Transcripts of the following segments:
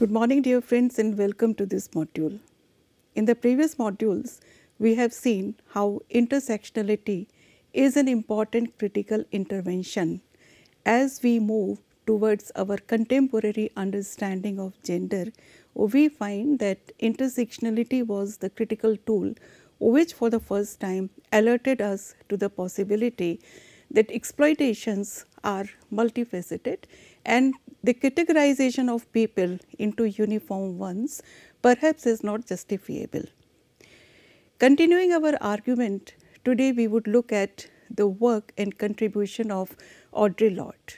Good morning dear friends and welcome to this module. In the previous modules, we have seen how intersectionality is an important critical intervention as we move towards our contemporary understanding of gender. We find that intersectionality was the critical tool which for the first time alerted us to the possibility that exploitations are multifaceted and the categorization of people into uniform ones perhaps is not justifiable. Continuing our argument, today we would look at the work and contribution of Audre Lorde.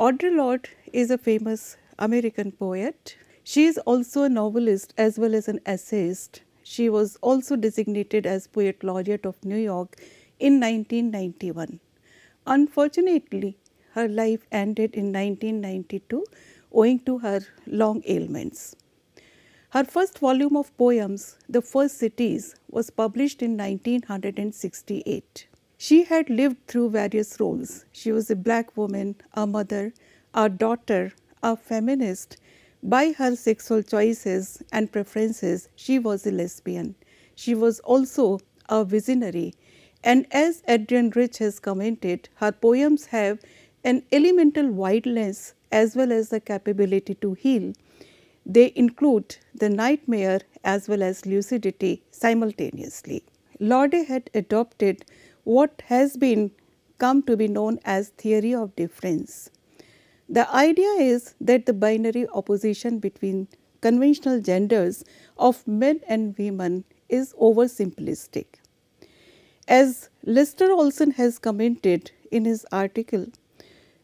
Audre Lorde is a famous American poet. She is also a novelist as well as an essayist. She was also designated as Poet Laureate of New York in 1991. Unfortunately, her life ended in 1992 owing to her long ailments. Her first volume of poems, The First Cities, was published in 1968. She had lived through various roles. She was a black woman, a mother, a daughter, a feminist. By her sexual choices and preferences, she was a lesbian. She was also a visionary. And as Adrienne Rich has commented, her poems have an elemental wildness as well as the capability to heal. They include the nightmare as well as lucidity simultaneously. Lorde had adopted what has been come to be known as theory of difference. The idea is that the binary opposition between conventional genders of men and women is oversimplistic. As Lester Olson has commented in his article,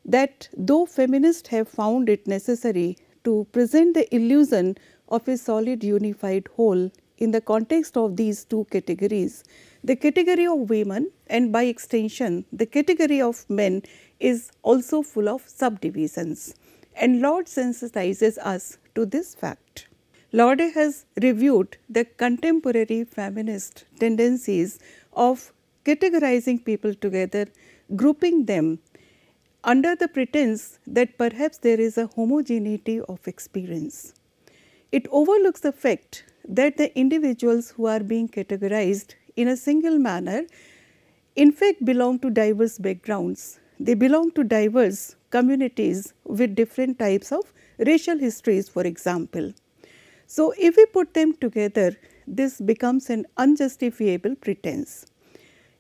that though feminists have found it necessary to present the illusion of a solid unified whole in the context of these two categories, the category of women and by extension the category of men is also full of subdivisions, and Lorde sensitizes us to this fact. Lorde has reviewed the contemporary feminist tendencies of categorizing people together, grouping them under the pretense that perhaps there is a homogeneity of experience. It overlooks the fact that the individuals who are being categorized in a single manner in fact belong to diverse backgrounds. They belong to diverse communities with different types of racial histories, for example. So, if we put them together, this becomes an unjustifiable pretense.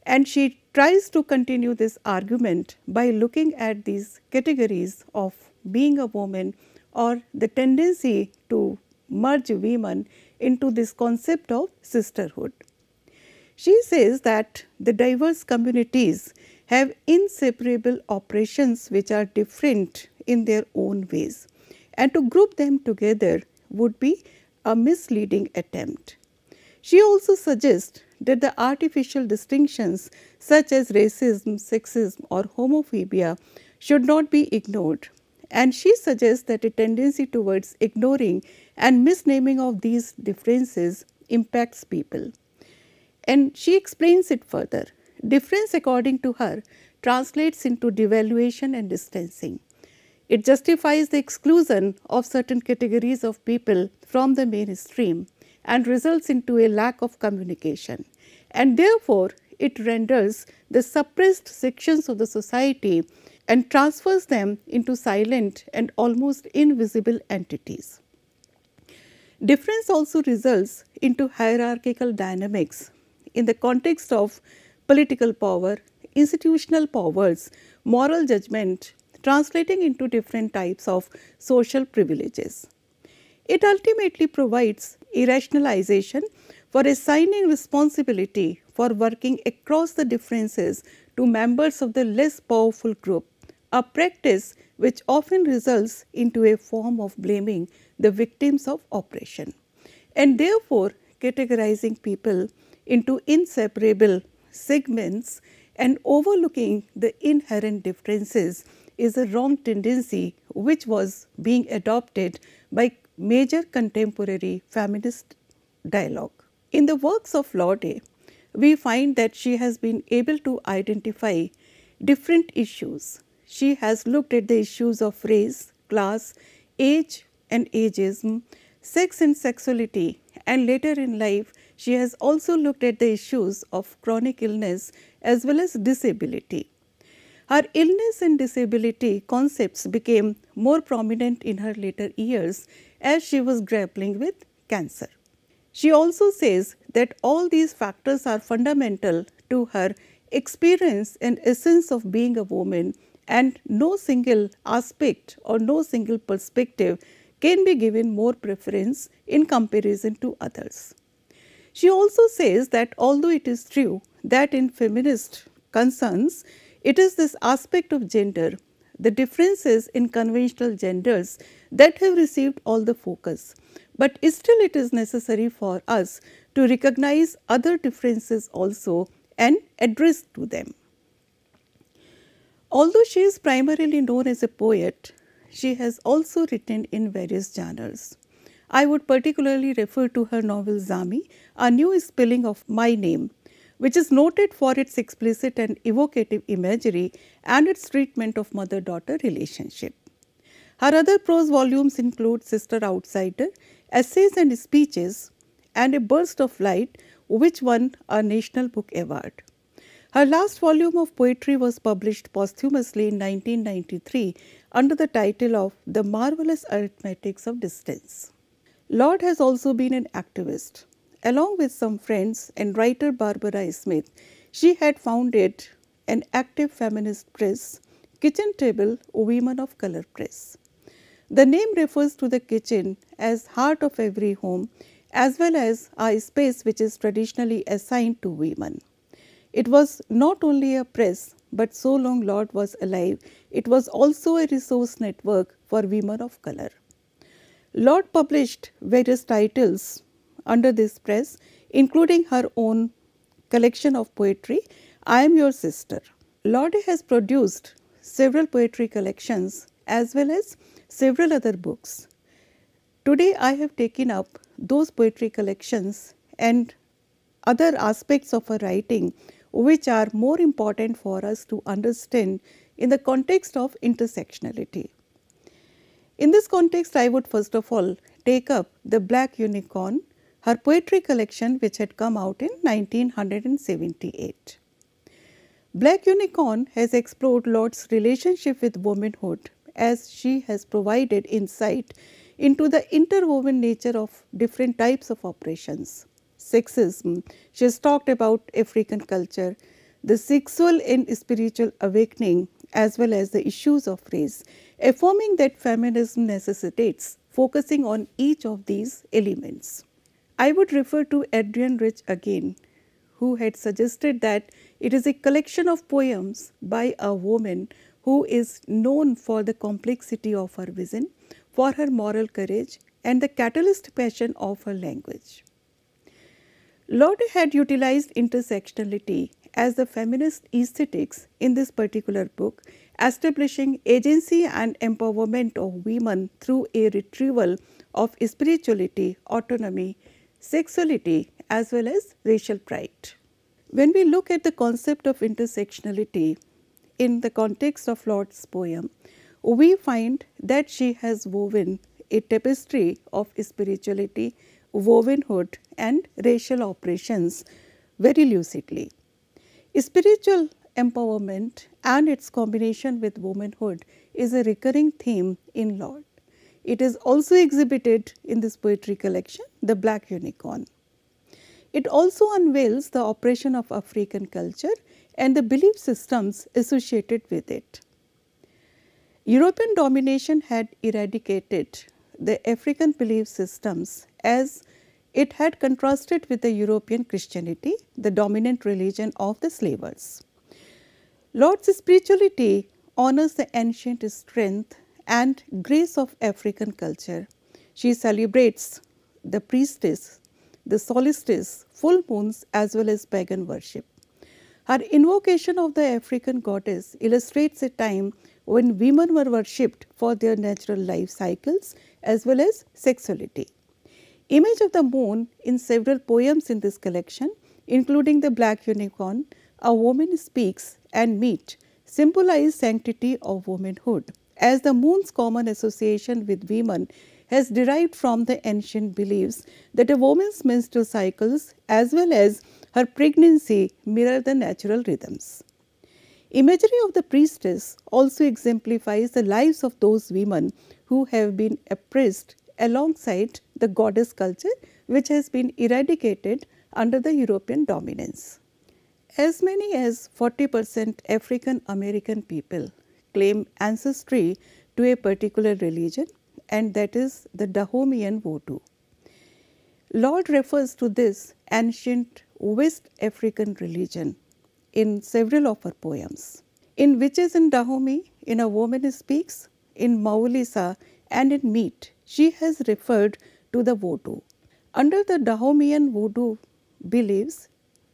And she tries to continue this argument by looking at these categories of being a woman or the tendency to merge women into this concept of sisterhood. She says that the diverse communities have inseparable oppressions which are different in their own ways, and to group them together would be a misleading attempt. She also suggests that the artificial distinctions such as racism, sexism or homophobia should not be ignored, and she suggests that a tendency towards ignoring and misnaming of these differences impacts people. And she explains it further. Difference, according to her, translates into devaluation and distancing. It justifies the exclusion of certain categories of people from the mainstream and results into a lack of communication, and therefore it renders the suppressed sections of the society and transfers them into silent and almost invisible entities. Difference also results into hierarchical dynamics in the context of political power, institutional powers, moral judgment, translating into different types of social privileges. It ultimately provides a rationalization for assigning responsibility for working across the differences to members of the less powerful group, a practice which often results into a form of blaming the victims of oppression, and therefore categorizing people into inseparable segments and overlooking the inherent differences is a wrong tendency which was being adopted by major contemporary feminist dialogue. In the works of Lorde, we find that she has been able to identify different issues. She has looked at the issues of race, class, age and ageism, sex and sexuality, and later in life she has also looked at the issues of chronic illness as well as disability. Her illness and disability concepts became more prominent in her later years as she was grappling with cancer. She also says that all these factors are fundamental to her experience and essence of being a woman, and no single aspect or no single perspective can be given more preference in comparison to others. She also says that although it is true that in feminist concerns, it is this aspect of gender, the differences in conventional genders, that have received all the focus, but still it is necessary for us to recognize other differences also and address to them. Although she is primarily known as a poet, she has also written in various genres. I would particularly refer to her novel Zami, A New Spelling of My Name, which is noted for its explicit and evocative imagery and its treatment of mother-daughter relationship. Her other prose volumes include Sister Outsider, Essays and Speeches, and A Burst of Light, which won a National Book Award. Her last volume of poetry was published posthumously in 1993 under the title of The Marvelous Arithmetics of Distance. Lorde has also been an activist. Along with some friends and writer Barbara Smith, she had founded an active feminist press, Kitchen Table, Women of Colour Press. The name refers to the kitchen as heart of every home, as well as a space which is traditionally assigned to women. It was not only a press, but so long Lorde was alive, it was also a resource network for women of colour. Lorde published various titles under this press, including her own collection of poetry, I Am Your Sister. Lorde has produced several poetry collections as well as several other books. Today I have taken up those poetry collections and other aspects of her writing which are more important for us to understand in the context of intersectionality. In this context, I would first of all take up The Black Unicorn, her poetry collection which had come out in 1978. Black Unicorn has explored Lorde's relationship with womanhood, as she has provided insight into the interwoven nature of different types of oppressions. Sexism, she has talked about African culture, the sexual and spiritual awakening, as well as the issues of race, affirming that feminism necessitates focusing on each of these elements. I would refer to Adrienne Rich again, who had suggested that it is a collection of poems by a woman who is known for the complexity of her vision, for her moral courage and the catalyst passion of her language. Lorde had utilized intersectionality as the feminist aesthetics in this particular book, establishing agency and empowerment of women through a retrieval of spirituality, autonomy, sexuality, as well as racial pride. When we look at the concept of intersectionality in the context of Lorde's poem, we find that she has woven a tapestry of spirituality, womanhood and racial oppressions very lucidly. Spiritual empowerment and its combination with womanhood is a recurring theme in Lorde. It is also exhibited in this poetry collection, The Black Unicorn. It also unveils the oppression of African culture and the belief systems associated with it. European domination had eradicated the African belief systems as It had contrasted with the European Christianity, the dominant religion of the slavers. Lorde's spirituality honors the ancient strength and grace of African culture. She celebrates the priestess, the solstices, full moons, as well as pagan worship. Her invocation of the African goddess illustrates a time when women were worshipped for their natural life cycles as well as sexuality. Image of the moon in several poems in this collection, including The Black Unicorn, A Woman Speaks and Meet, symbolize sanctity of womanhood, as the moon's common association with women has derived from the ancient beliefs that a woman's menstrual cycles as well as her pregnancy mirror the natural rhythms. Imagery of the priestess also exemplifies the lives of those women who have been oppressed alongside the goddess culture, which has been eradicated under the European dominance. As many as 40% African American people claim ancestry to a particular religion, and that is the Dahomean Vodou. Lorde refers to this ancient West African religion in several of her poems. In Witches in Dahomey, in A Woman Speaks, in Mawulisa and in Meet, she has referred to the Vodou. Under the Dahomean Vodou beliefs,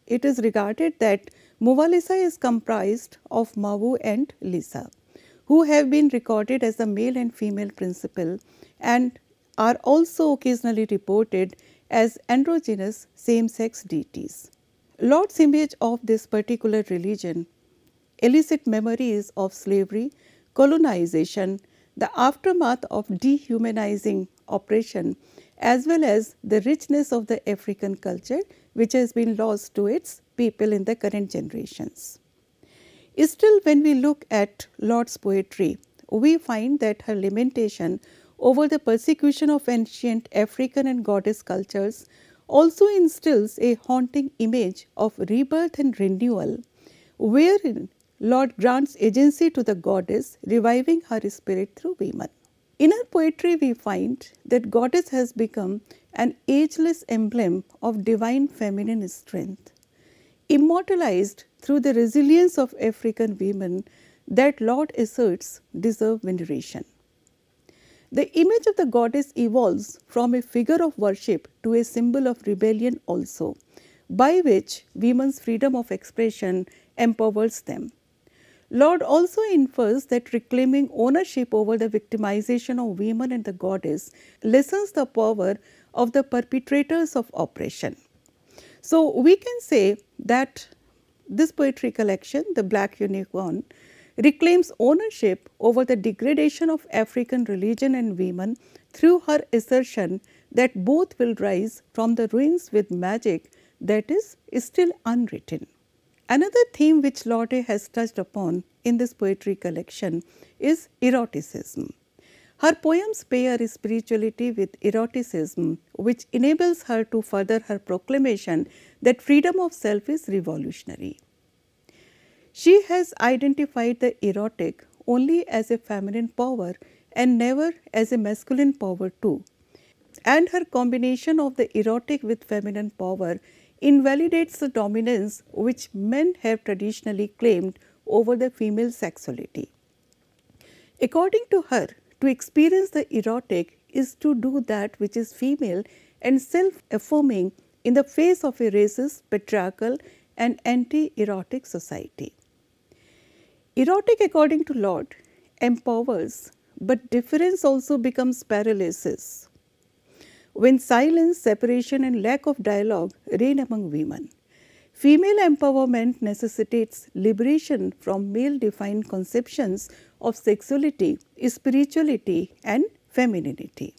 it is regarded that Mawulisa is comprised of Mawu and Lisa, who have been recorded as the male and female principle and are also occasionally reported as androgynous same-sex deities. Lorde's image of this particular religion elicit memories of slavery, colonization, the aftermath of dehumanizing oppression, as well as the richness of the African culture, which has been lost to its people in the current generations. Still, when we look at Lorde's poetry, we find that her lamentation over the persecution of ancient African and goddess cultures also instills a haunting image of rebirth and renewal, wherein Lorde grants agency to the goddess, reviving her spirit through women. In her poetry, we find that goddess has become an ageless emblem of divine feminine strength, immortalized through the resilience of African women that Lorde asserts deserve veneration. The image of the goddess evolves from a figure of worship to a symbol of rebellion also, by which women's freedom of expression empowers them. Lorde also infers that reclaiming ownership over the victimization of women and the goddess lessens the power of the perpetrators of oppression. So, we can say that this poetry collection, The Black Unicorn, reclaims ownership over the degradation of African religion and women through her assertion that both will rise from the ruins with magic that is still unwritten. Another theme which Lorde has touched upon in this poetry collection is eroticism. Her poems pair spirituality with eroticism, which enables her to further her proclamation that freedom of self is revolutionary. She has identified the erotic only as a feminine power and never as a masculine power too. And her combination of the erotic with feminine power invalidates the dominance which men have traditionally claimed over the female sexuality. According to her, to experience the erotic is to do that which is female and self-affirming in the face of a racist, patriarchal and anti-erotic society. Erotic, according to Lorde, empowers, but difference also becomes paralysis when silence, separation and lack of dialogue reign among women. Female empowerment necessitates liberation from male-defined conceptions of sexuality, spirituality and femininity.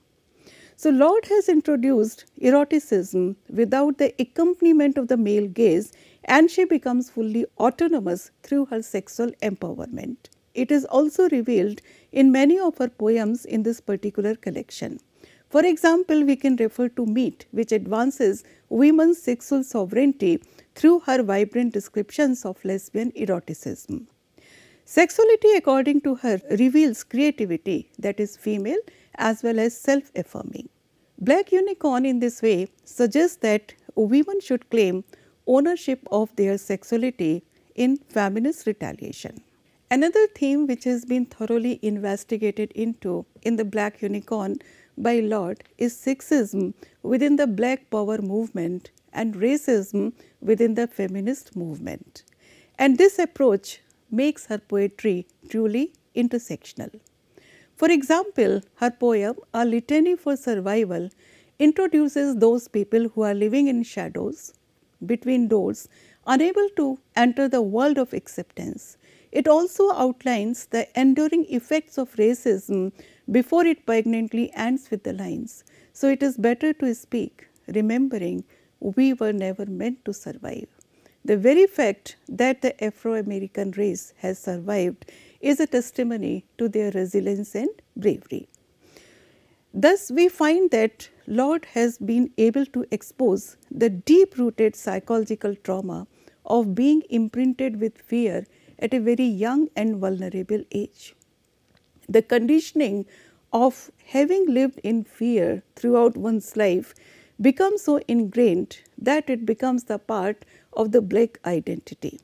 So, Lorde has introduced eroticism without the accompaniment of the male gaze, and she becomes fully autonomous through her sexual empowerment. It is also revealed in many of her poems in this particular collection. For example, we can refer to Meet, which advances women's sexual sovereignty through her vibrant descriptions of lesbian eroticism. Sexuality, according to her, reveals creativity that is female as well as self-affirming. Black Unicorn in this way suggests that women should claim ownership of their sexuality in feminist retaliation. Another theme which has been thoroughly investigated into in The Black Unicorn by Lorde is sexism within the Black Power movement and racism within the feminist movement. And this approach makes her poetry truly intersectional. For example, her poem A Litany for Survival introduces those people who are living in shadows, between doors, unable to enter the world of acceptance. It also outlines the enduring effects of racism before it poignantly ends with the lines, "So it is better to speak, remembering we were never meant to survive." The very fact that the Afro-American race has survived is a testimony to their resilience and bravery. Thus, we find that Lorde has been able to expose the deep-rooted psychological trauma of being imprinted with fear at a very young and vulnerable age. The conditioning of having lived in fear throughout one's life becomes so ingrained that it becomes the part of the Black identity.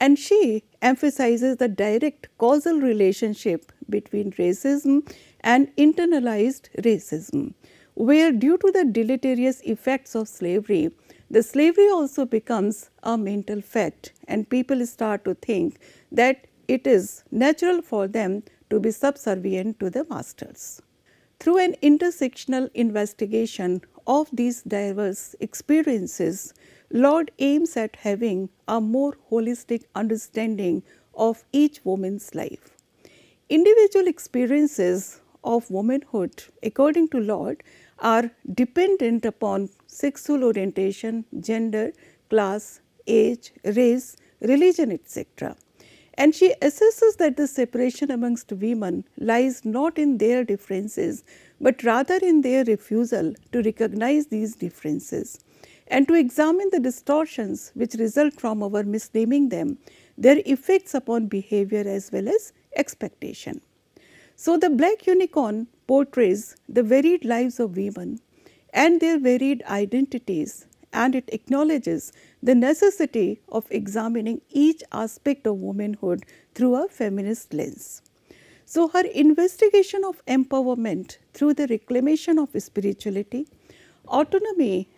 And she emphasizes the direct causal relationship between racism and internalized racism, where due to the deleterious effects of slavery, the slavery also becomes a mental fact, and people start to think that it is natural for them to be subservient to the masters. Through an intersectional investigation of these diverse experiences, Lorde aims at having a more holistic understanding of each woman's life. Individual experiences of womanhood, according to Lorde, are dependent upon sexual orientation, gender, class, age, race, religion, etc. And she assesses that the separation amongst women lies not in their differences, but rather in their refusal to recognize these differences and to examine the distortions which result from our misnaming them, their effects upon behavior as well as expectation. So, The Black Unicorn portrays the varied lives of women and their varied identities, and it acknowledges the necessity of examining each aspect of womanhood through a feminist lens. So, her investigation of empowerment through the reclamation of spirituality, autonomy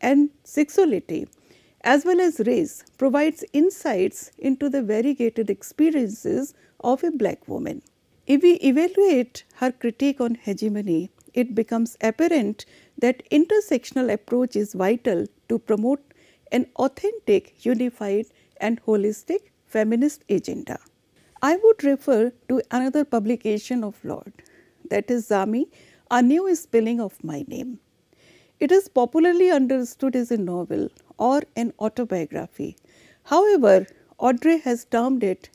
and sexuality as well as race provides insights into the variegated experiences of a Black woman. If we evaluate her critique on hegemony, it becomes apparent that intersectional approach is vital to promote an authentic, unified and holistic feminist agenda. I would refer to another publication of Lorde, that is Zami, A New Spelling of My Name. It is popularly understood as a novel or an autobiography. However, Audre has termed it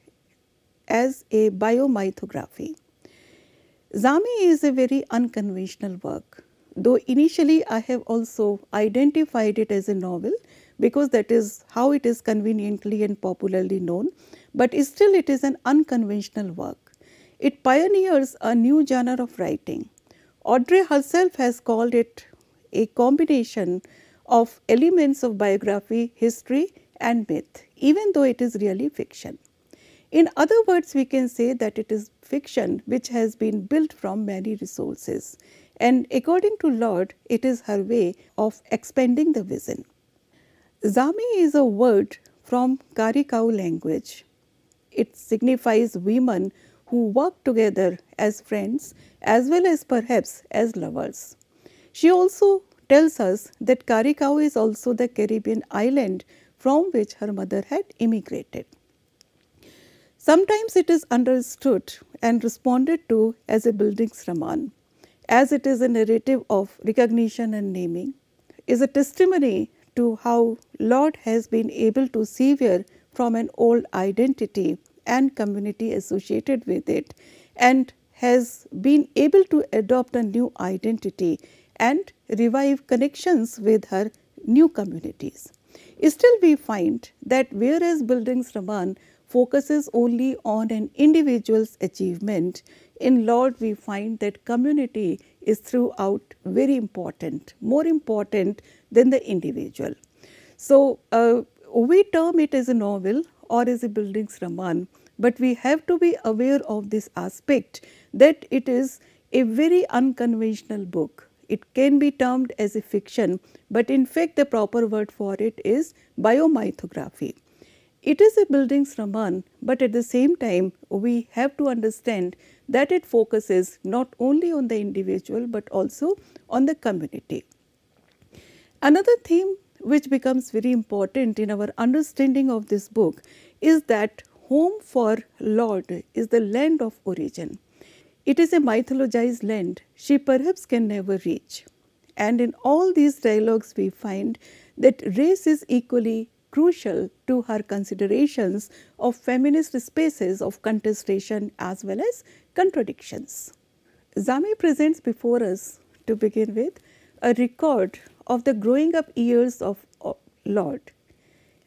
as a biomythography. Zami is a very unconventional work, though initially I have also identified it as a novel because that is how it is conveniently and popularly known, but still it is an unconventional work. It pioneers a new genre of writing. Audre herself has called it a combination of elements of biography, history and myth, even though it is really fiction. In other words, we can say that it is fiction which has been built from many resources, and according to Lorde, it is her way of expanding the vision. Zami is a word from Karikau language. It signifies women who work together as friends as well as perhaps as lovers. She also tells us that Carriacou is also the Caribbean island from which her mother had immigrated. Sometimes it is understood and responded to as a Bildungsroman, as it is a narrative of recognition and naming, is a testimony to how Lorde has been able to sever from an old identity and community associated with it, and has been able to adopt a new identity and revive connections with her new communities. Still, we find that whereas Bildungsroman focuses only on an individual's achievement, in Lorde we find that community is throughout very important, more important than the individual. So, we term it as a novel or as a bildungsroman, but we have to be aware of this aspect that it is a very unconventional book. It can be termed as a fiction, but in fact the proper word for it is biomythography. It is a bildungsroman, but at the same time we have to understand that it focuses not only on the individual but also on the community. Another theme which becomes very important in our understanding of this book is that home for Lorde is the land of origin. It is a mythologized land she perhaps can never reach. And in all these dialogues we find that race is equally crucial to her considerations of feminist spaces of contestation as well as contradictions. Zami presents before us, to begin with, a record of the growing up years of Lorde,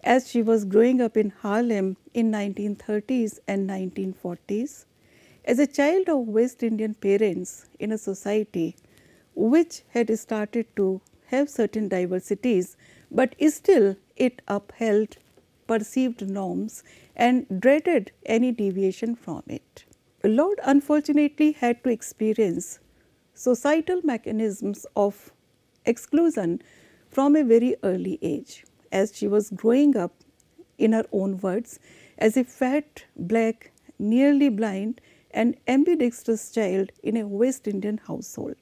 as she was growing up in Harlem in 1930s and 1940s. As a child of West Indian parents in a society which had started to have certain diversities, but still it upheld perceived norms and dreaded any deviation from it. Lorde unfortunately had to experience societal mechanisms of exclusion from a very early age, as she was growing up, in her own words, as a fat, black, nearly blind, an ambidextrous child in a West Indian household.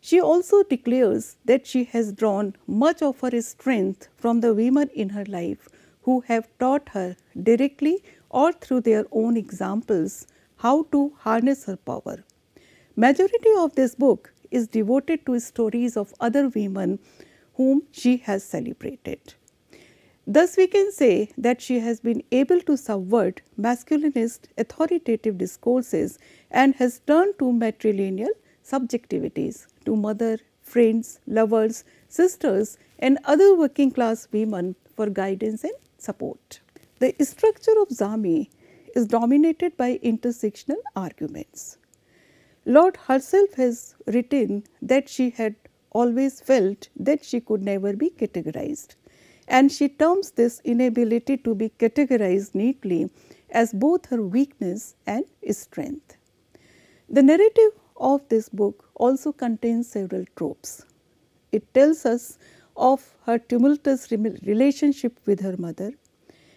She also declares that she has drawn much of her strength from the women in her life who have taught her directly or through their own examples how to harness her power. Majority of this book is devoted to stories of other women whom she has celebrated. Thus, we can say that she has been able to subvert masculinist authoritative discourses and has turned to matrilineal subjectivities, to mother, friends, lovers, sisters and other working class women for guidance and support. The structure of Zami is dominated by intersectional arguments. Lorde herself has written that she had always felt that she could never be categorized. And she terms this inability to be categorized neatly as both her weakness and strength. The narrative of this book also contains several tropes. It tells us of her tumultuous relationship with her mother,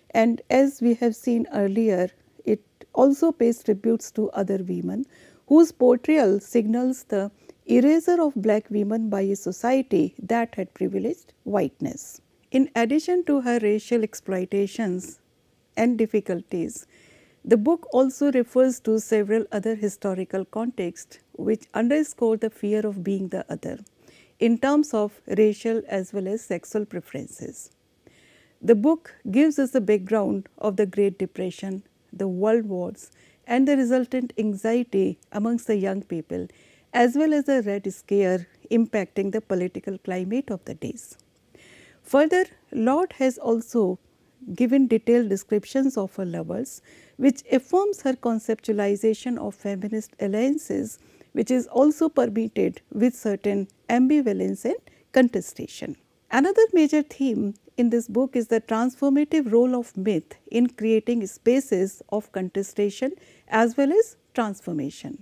and as we have seen earlier, it also pays tributes to other women whose portrayal signals the eraser of black women by a society that had privileged whiteness. In addition to her racial exploitations and difficulties, the book also refers to several other historical contexts which underscore the fear of being the other in terms of racial as well as sexual preferences. The book gives us the background of the Great Depression, the World Wars, and the resultant anxiety amongst the young people, as well as the Red Scare impacting the political climate of the days. Further, Lorde has also given detailed descriptions of her lovers, which affirms her conceptualization of feminist alliances, which is also permeated with certain ambivalence and contestation. Another major theme in this book is the transformative role of myth in creating spaces of contestation as well as transformation.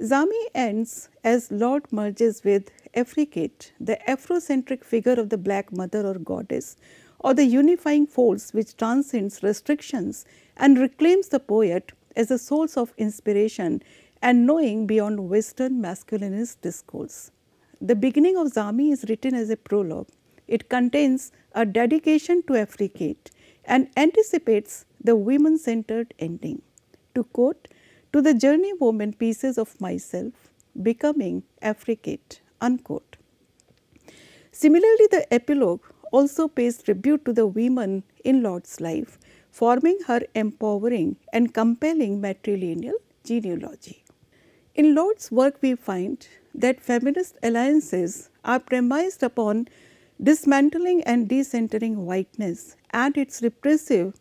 Zami ends as Lorde merges with Africate, the Afrocentric figure of the black mother or goddess, or the unifying force which transcends restrictions and reclaims the poet as a source of inspiration and knowing beyond Western masculinist discourse. The beginning of Zami is written as a prologue. It contains a dedication to Africate and anticipates the women-centered ending. To quote, "To the journey woman pieces of myself, becoming Africate." Unquote. Similarly, the epilogue also pays tribute to the women in Lorde's life, forming her empowering and compelling matrilineal genealogy. In Lorde's work, we find that feminist alliances are premised upon dismantling and decentering whiteness and its repressive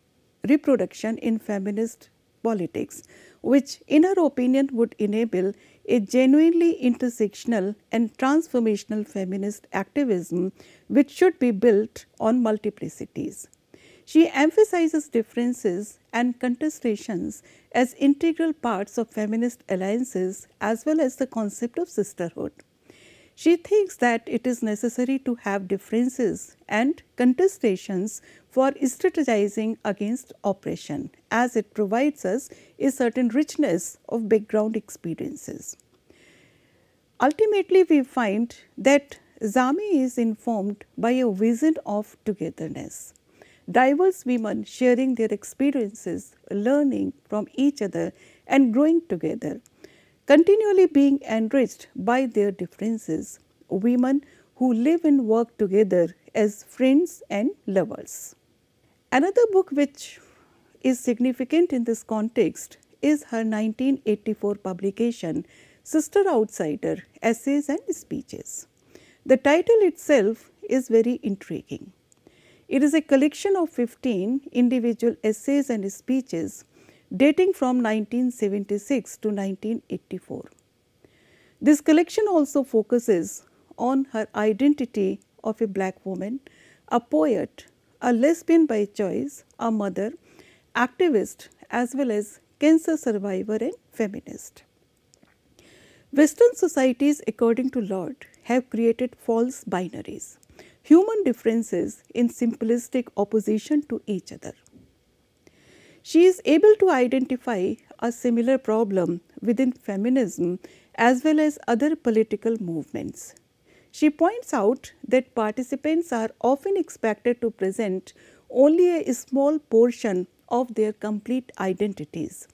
reproduction in feminist politics, which in her opinion would enable a genuinely intersectional and transformational feminist activism which should be built on multiplicities. She emphasizes differences and contestations as integral parts of feminist alliances as well as the concept of sisterhood. She thinks that it is necessary to have differences and contestations for strategizing against oppression, as it provides us a certain richness of background experiences. Ultimately, we find that Zami is informed by a vision of togetherness, diverse women sharing their experiences, learning from each other and growing together, continually being enriched by their differences, women who live and work together as friends and lovers. Another book which is significant in this context is her 1984 publication, Sister Outsider: Essays and Speeches. The title itself is very intriguing. It is a collection of 15 individual essays and speeches dating from 1976 to 1984. This collection also focuses on her identity of a black woman, a poet, a lesbian by choice, a mother, activist, as well as cancer survivor and feminist. Western societies, according to Lorde, have created false binaries, human differences in simplistic opposition to each other. She is able to identify a similar problem within feminism as well as other political movements. She points out that participants are often expected to present only a small portion of their complete identities.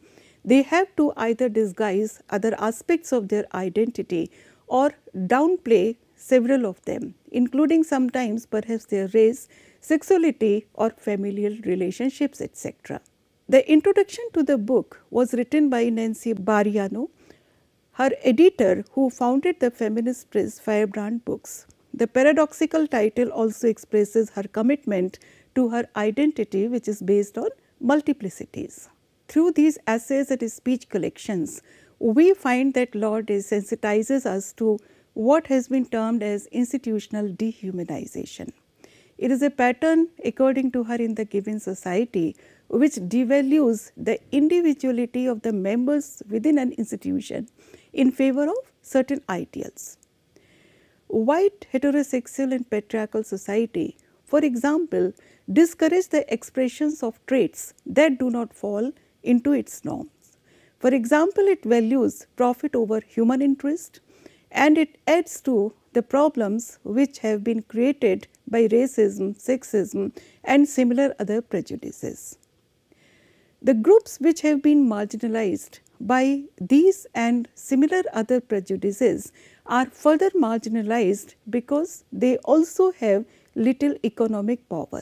They have to either disguise other aspects of their identity or downplay several of them, including sometimes perhaps their race, sexuality or familial relationships, etc. The introduction to the book was written by Nancy Bariano, her editor who founded the feminist press Firebrand Books. The paradoxical title also expresses her commitment to her identity, which is based on multiplicities. Through these essays and speech collections, we find that Lorde sensitizes us to what has been termed as institutional dehumanization. It is a pattern, according to her, in the given society which devalues the individuality of the members within an institution in favor of certain ideals. White, heterosexual and patriarchal society, for example, discourage the expressions of traits that do not fall into its norms. For example, it values profit over human interest, and it adds to the problems which have been created by racism, sexism and similar other prejudices. The groups which have been marginalized by these and similar other prejudices are further marginalized because they also have little economic power.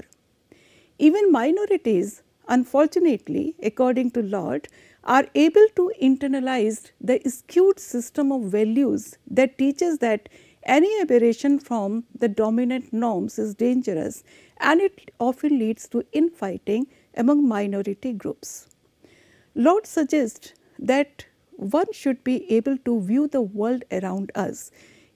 Even minorities, unfortunately, according to Lorde, are able to internalize the skewed system of values that teaches that any aberration from the dominant norms is dangerous, and it often leads to infighting among minority groups. Lorde suggests that one should be able to view the world around us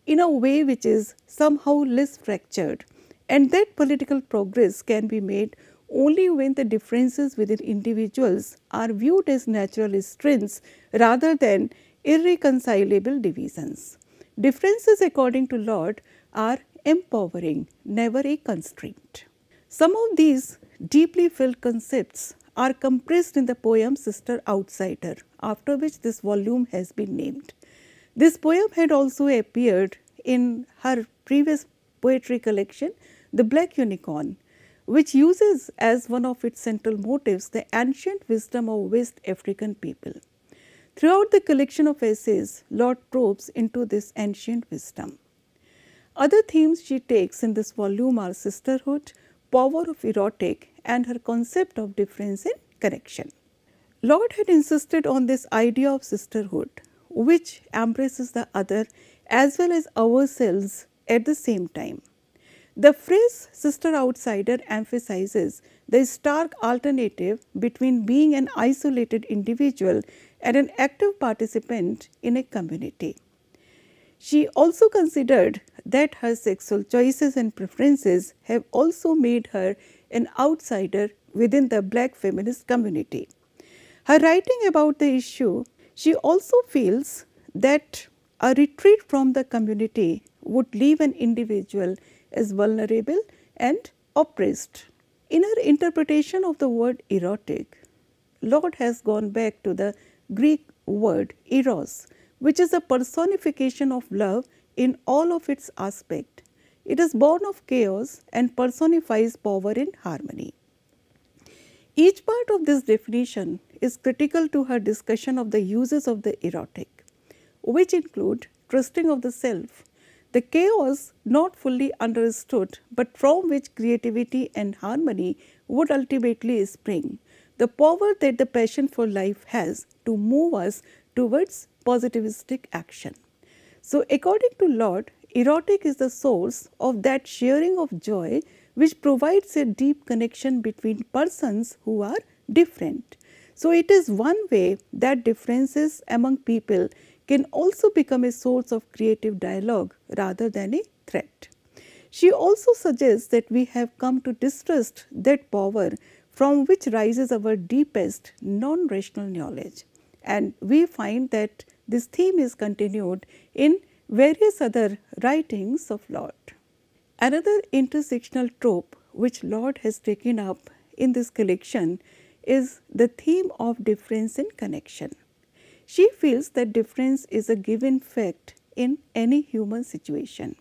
in a way which is somehow less fractured, and that political progress can be made only when the differences within individuals are viewed as natural strengths rather than irreconcilable divisions. Differences, according to Lorde, are empowering, never a constraint. Some of these deeply felt concepts are compressed in the poem Sister Outsider, after which this volume has been named. This poem had also appeared in her previous poetry collection, The Black Unicorn, which uses as one of its central motives the ancient wisdom of West African people. Throughout the collection of essays, Lorde probes into this ancient wisdom. Other themes she takes in this volume are sisterhood, power of erotic, and her concept of difference in connection. Lorde had insisted on this idea of sisterhood, which embraces the other as well as ourselves at the same time. The phrase Sister Outsider emphasizes the stark alternative between being an isolated individual and an active participant in a community. She also considered that her sexual choices and preferences have also made her an outsider within the black feminist community. Her writing about the issue, she also feels that a retreat from the community would leave an individual as vulnerable and oppressed. In her interpretation of the word erotic, Lorde has gone back to the Greek word eros, which is a personification of love in all of its aspects. It is born of chaos and personifies power in harmony. Each part of this definition is critical to her discussion of the uses of the erotic, which include trusting of the self, the chaos not fully understood but from which creativity and harmony would ultimately spring, the power that the passion for life has to move us towards positivistic action. So, according to Lorde, erotic is the source of that sharing of joy which provides a deep connection between persons who are different. So, it is one way that differences among people can also become a source of creative dialogue rather than a threat. She also suggests that we have come to distrust that power from which rises our deepest non-rational knowledge, and we find that this theme is continued in various other writings of Lorde. Another intersectional trope which Lorde has taken up in this collection is the theme of difference in connection. She feels that difference is a given fact in any human situation,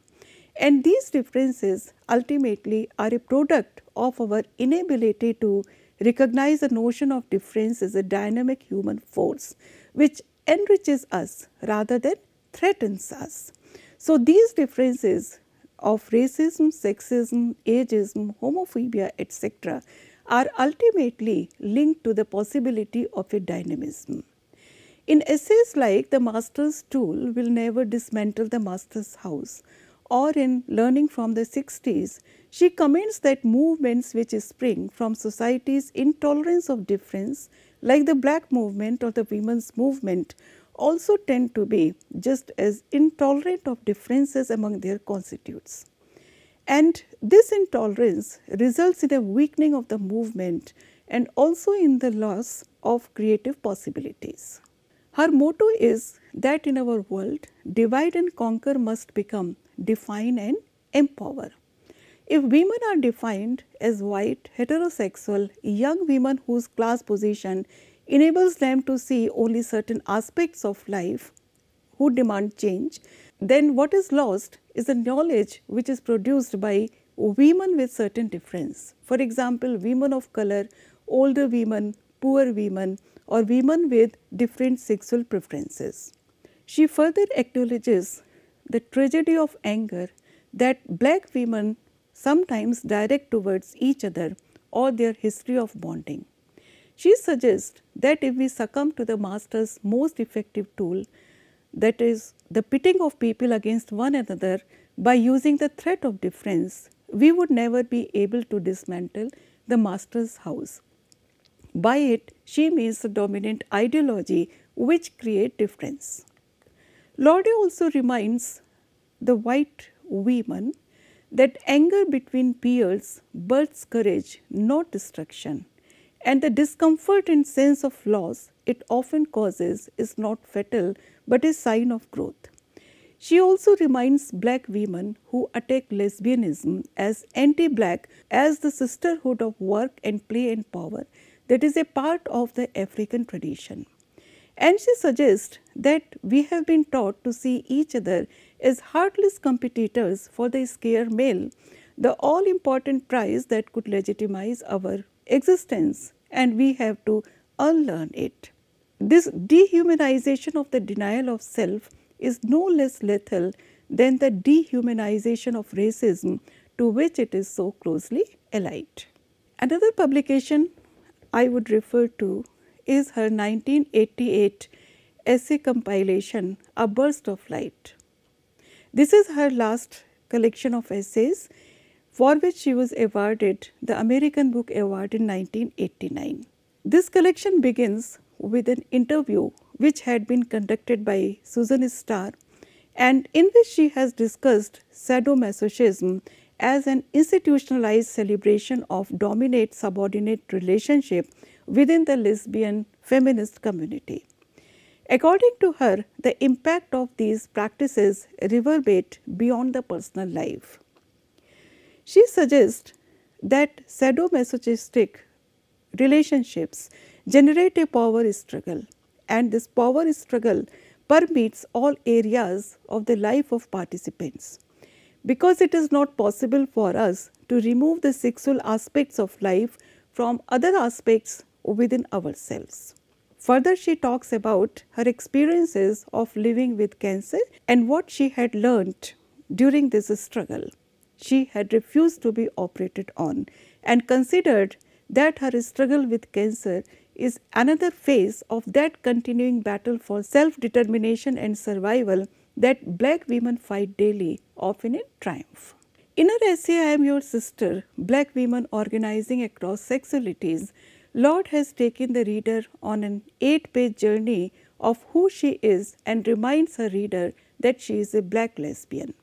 and these differences ultimately are a product of our inability to recognize the notion of difference as a dynamic human force which enriches us rather than threatens us. So, these differences of racism, sexism, ageism, homophobia, etc. are ultimately linked to the possibility of a dynamism. In essays like The Master's Tool Will Never Dismantle the Master's House or in Learning from the 60s, she comments that movements which spring from society's intolerance of difference, like the black movement or the women's movement, also tend to be just as intolerant of differences among their constituents. And this intolerance results in a weakening of the movement and also in the loss of creative possibilities. Her motto is that in our world, divide and conquer must become define and empower. If women are defined as white, heterosexual, young women whose class position enables them to see only certain aspects of life who demand change, then what is lost is the knowledge which is produced by women with certain difference. For example, women of color, older women, poor women, or women with different sexual preferences. She further acknowledges the tragedy of anger that black women sometimes direct towards each other or their history of bonding. She suggests that if we succumb to the master's most effective tool, that is the pitting of people against one another by using the threat of difference, we would never be able to dismantle the master's house. By it, she means the dominant ideology which creates difference. Lorde also reminds the white women that anger between peers births courage, not destruction, and the discomfort and sense of loss it often causes is not fatal but a sign of growth. She also reminds black women who attack lesbianism as anti-black as the sisterhood of work and play and power that is a part of the African tradition. And she suggests that we have been taught to see each other as heartless competitors for the scarce male, the all-important prize that could legitimize our existence, and we have to unlearn it. This dehumanization of the denial of self is no less lethal than the dehumanization of racism to which it is so closely allied. Another publication I would refer to is her 1988 essay compilation, A Burst of Light. This is her last collection of essays for which she was awarded the American Book Award in 1989. This collection begins with an interview which had been conducted by Susan Starr, and in which she has discussed sadomasochism as an institutionalized celebration of dominate-subordinate relationship within the lesbian feminist community. According to her, the impact of these practices reverberate beyond the personal life. She suggests that sadomasochistic relationships generate a power struggle, and this power struggle permeates all areas of the life of participants. Because it is not possible for us to remove the sexual aspects of life from other aspects within ourselves. Further, she talks about her experiences of living with cancer and what she had learnt during this struggle. She had refused to be operated on and considered that her struggle with cancer is another phase of that continuing battle for self-determination and survival that black women fight daily, often in triumph. In her essay, I Am Your Sister, Black Women Organizing Across Sexualities, Lorde has taken the reader on an 8-page journey of who she is and reminds her reader that she is a black lesbian.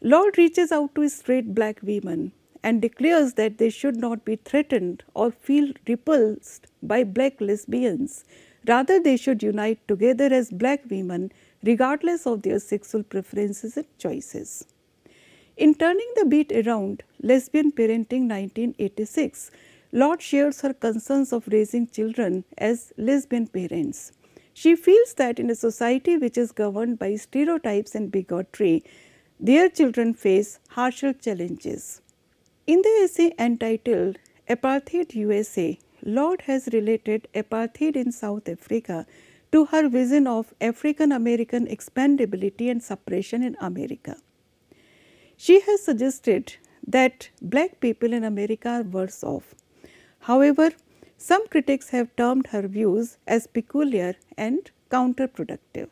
Lorde reaches out to straight black women and declares that they should not be threatened or feel repulsed by black lesbians. Rather, they should unite together as black women regardless of their sexual preferences and choices. In Turning the Beat Around, Lesbian Parenting 1986, Lorde shares her concerns of raising children as lesbian parents. She feels that in a society which is governed by stereotypes and bigotry, their children face harsher challenges. In the essay entitled Apartheid USA, Lorde has related apartheid in South Africa to her vision of African American expandability and suppression in America. She has suggested that black people in America are worse off. However, some critics have termed her views as peculiar and counterproductive.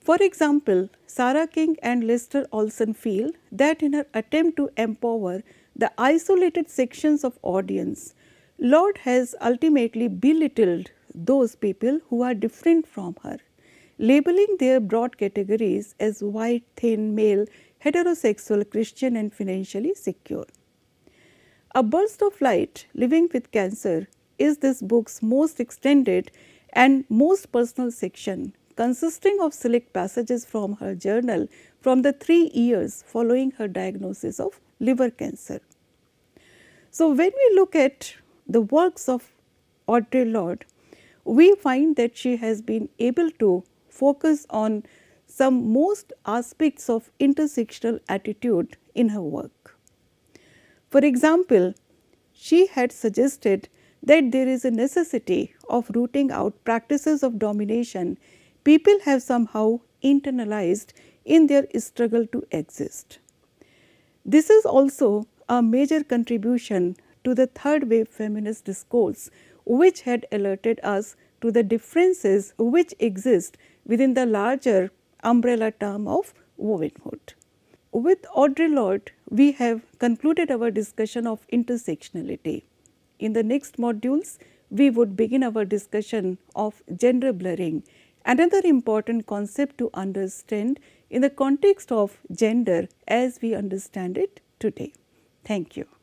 For example, Sarah King and Lester Olson feel that in her attempt to empower the isolated sections of audience, Lorde has ultimately belittled those people who are different from her, labeling their broad categories as white, thin, male, heterosexual, Christian, and financially secure. A Burst of Light, Living with Cancer, is this book's most extended and most personal section, consisting of select passages from her journal from the 3 years following her diagnosis of liver cancer. So, when we look at the works of Audre Lorde, we find that she has been able to focus on some most aspects of intersectional attitude in her work. For example, she had suggested that there is a necessity of rooting out practices of domination people have somehow internalized in their struggle to exist. This is also a major contribution to the third wave feminist discourse, which had alerted us to the differences which exist within the larger umbrella term of womanhood. With Audre Lorde, we have concluded our discussion of intersectionality. In the next modules, we would begin our discussion of gender blurring, another important concept to understand in the context of gender as we understand it today. Thank you.